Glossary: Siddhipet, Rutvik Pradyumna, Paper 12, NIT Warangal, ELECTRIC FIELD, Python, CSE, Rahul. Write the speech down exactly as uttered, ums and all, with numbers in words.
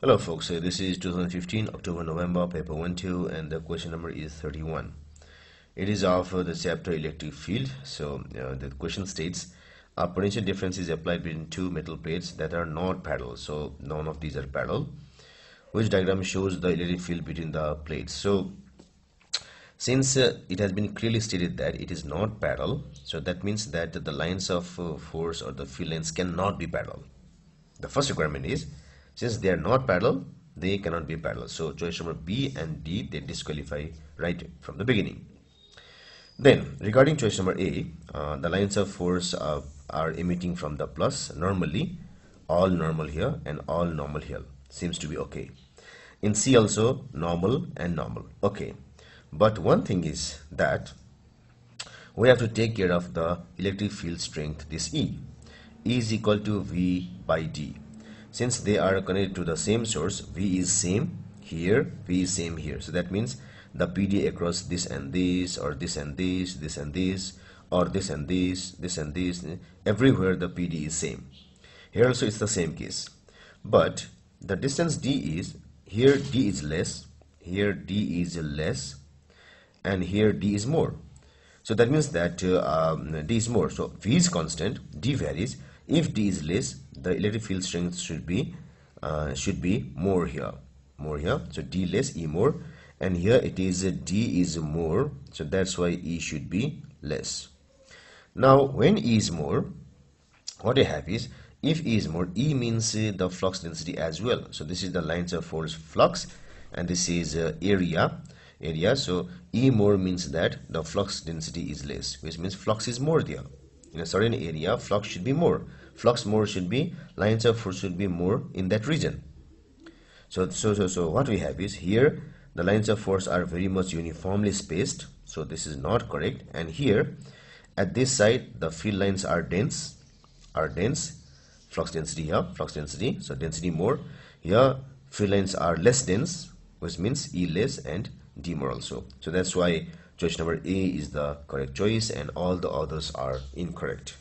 Hello folks, so this is twenty fifteen October November paper one two, and the question number is thirty-one. It is of uh, the chapter electric field. So uh, the question states a potential difference is applied between two metal plates that are not parallel. So none of these are parallel. Which diagram shows the electric field between the plates? So since uh, it has been clearly stated that it is not parallel, so that means that the lines of uh, force or the field lines cannot be parallel. The first requirement is, since they are not parallel, they cannot be parallel. So choice number B and D, they disqualify right from the beginning. Then regarding choice number A, uh, the lines of force uh, are emitting from the plus normally, all normal here and all normal here. Seems to be okay. In C also, normal and normal. Okay. But one thing is that we have to take care of the electric field strength, this E. E is equal to V by D. Since they are connected to the same source, V is same here, V is same here. So that means the P D across this and this, or this and this, this and this, or this and this, this and this. Everywhere the P D is same. Here also it's the same case. But the distance D is, here D is less, here D is less, and here D is more. So that means that uh, um, D is more. So V is constant, D varies. If D is less, the electric field strength should be uh, should be more here, more here. So D less, E more, and here it is uh, D is more. So that's why E should be less. Now, when E is more, what I have is, if E is more, E means uh, the flux density as well. So this is the lines of force flux, and this is uh, area area. So E more means that the flux density is less, which means flux is more there. In a certain area, flux should be more. Flux more should be, lines of force should be more in that region. So, so, so, so what we have is, here the lines of force are very much uniformly spaced. So this is not correct. And here at this side, the field lines are dense, are dense. Flux density here, flux density. So density more. Here field lines are less dense, which means E less and D more also. So that's why choice number A is the correct choice, and all the others are incorrect.